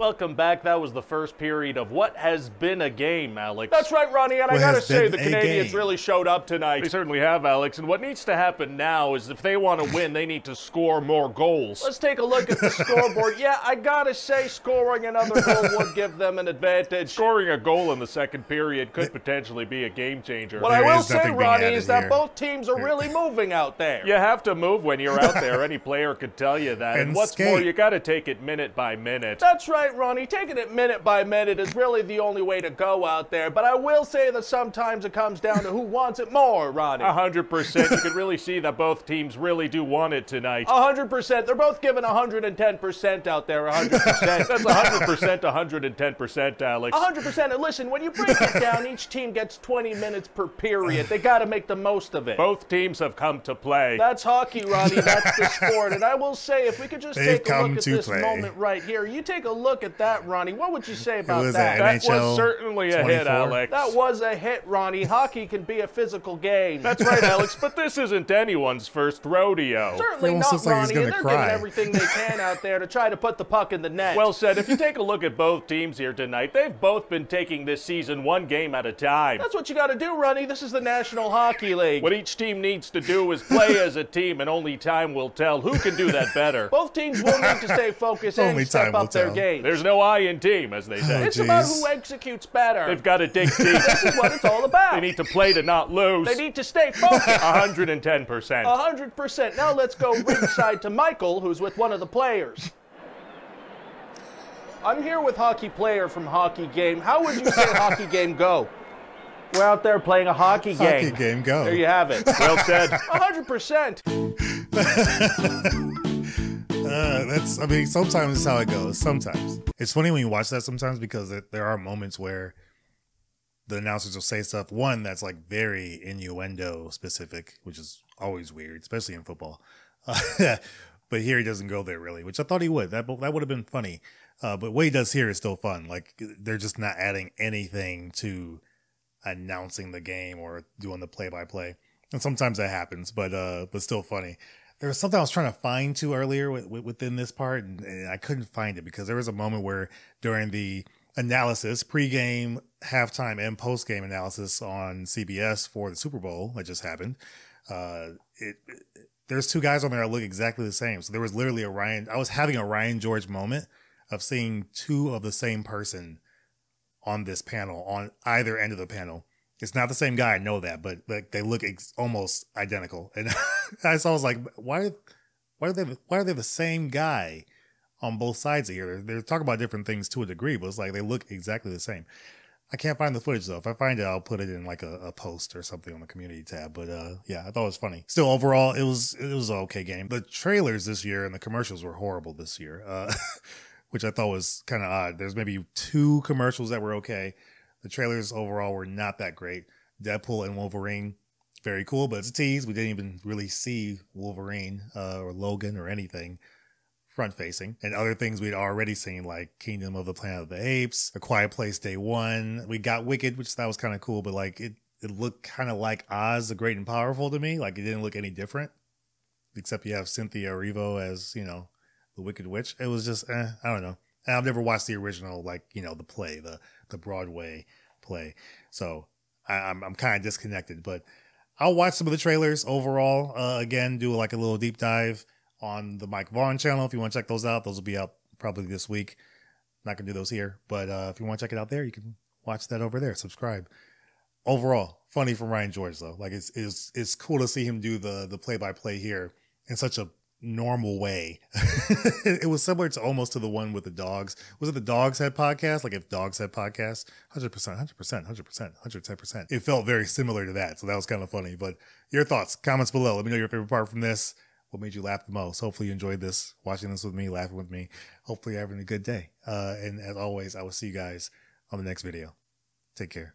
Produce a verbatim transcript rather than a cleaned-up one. Welcome back. That was the first period of what has been a game, Alex. That's right, Ronnie, and I gotta say the Canadians really showed up tonight. They certainly have, Alex, and what needs to happen now is if they want to win, they need to score more goals. Let's take a look at the scoreboard. Yeah, I gotta say scoring another goal would give them an advantage. Scoring a goal in the second period could potentially be a game changer. What I will say, Ronnie, is that both teams are really moving out there. You have to move when you're out there. Any player could tell you that. And what's more, you gotta take it minute by minute. That's right, Ronnie, taking it minute by minute is really the only way to go out there, but I will say that sometimes it comes down to who wants it more, Ronnie. one hundred percent. You can really see that both teams really do want it tonight. one hundred percent. They're both giving one hundred ten percent out there, one hundred percent. That's one hundred percent, one hundred ten percent, Alex. one hundred percent. And listen, when you break it down, each team gets twenty minutes per period. They got to make the most of it. Both teams have come to play. That's hockey, Ronnie. That's the sport. And I will say, if we could just They've take a look at this play. moment right here, you take a look at that, Ronnie. What would you say about that? That was certainly a hit, Alex. That was a hit, Ronnie. Hockey can be a physical game. That's right, Alex, but this isn't anyone's first rodeo. Certainly not, Ronnie. They're giving everything they can out there to try to put the puck in the net. Well said. If you take a look at both teams here tonight, they've both been taking this season one game at a time. That's what you got to do, Ronnie. This is the National Hockey League. What each team needs to do is play as a team, and only time will tell who can do that better. Both teams will need to stay focused and step up their game. There's no I in team, as they say. Oh, it's geez. about who executes better. They've got to dig deep. This is what it's all about. They need to play to not lose. They need to stay focused. one hundred ten percent. one hundred percent. Now let's go ringside to Michael, who's with one of the players. I'm here with hockey player from Hockey Game. How would you say hockey game go? We're out there playing a hockey game. Hockey game go. There you have it. Well said. one hundred percent. Uh, that's, I mean, sometimes it's how it goes. Sometimes. It's funny when you watch that sometimes because it, there are moments where the announcers will say stuff, one, that's like very innuendo specific, which is always weird, especially in football. Uh, but here he doesn't go there really, which I thought he would. That, that would have been funny. Uh, but what he does here is still fun. Like, they're just not adding anything to announcing the game or doing the play-by-play. And sometimes that happens, but, uh, but still funny. There was something I was trying to find too earlier within this part, and I couldn't find it because there was a moment where during the analysis, pregame, halftime, and postgame analysis on C B S for the Super Bowl that just happened, uh, it, it, there's two guys on there that look exactly the same. So there was literally a Ryan. I was having a Ryan George moment of seeing two of the same person on this panel, on either end of the panel. It's not the same guy, I know that, but like they look ex almost identical. And I was like, why, why are they, why are they the same guy on both sides of here? They're, they're talking about different things to a degree, but it's like they look exactly the same. I can't find the footage though. If I find it, I'll put it in like a, a post or something on the community tab. But uh, yeah, I thought it was funny. Still, overall, it was it was an okay game. The trailers this year and the commercials were horrible this year, uh, which I thought was kind of odd. There's maybe two commercials that were okay. The trailers overall were not that great. Deadpool and Wolverine, very cool, but it's a tease. We didn't even really see Wolverine uh, or Logan or anything front-facing. And other things we'd already seen, like Kingdom of the Planet of the Apes, A Quiet Place Day One. We got Wicked, which that was kind of cool, but like it, it looked kind of like Oz, the Great and Powerful to me. Like it didn't look any different, except you have Cynthia Erivo as, you know, the Wicked Witch. It was just, eh, I don't know. And I've never watched the original, like, you know, the play, the the Broadway play. So I, I'm, I'm kind of disconnected. But I'll watch some of the trailers overall. Uh, again, do like a little deep dive on the Mike Vaughn channel. If you want to check those out, those will be out probably this week. Not going to do those here. But uh, if you want to check it out there, you can watch that over there. Subscribe. Overall, funny from Ryan George, though. Like, it's, it's, it's cool to see him do the the play-by-play here in such a normal way. It was similar to almost to the one with the dogs. Was it the Dogs Head podcast? Like if Dogs Head podcast, one hundred percent, one hundred percent, one hundred percent, one hundred ten percent. It felt very similar to that. So that was kind of funny. But your thoughts, comments below. Let me know your favorite part from this. What made you laugh the most? Hopefully you enjoyed this, watching this with me, laughing with me. Hopefully you're having a good day. Uh, and as always, I will see you guys on the next video. Take care.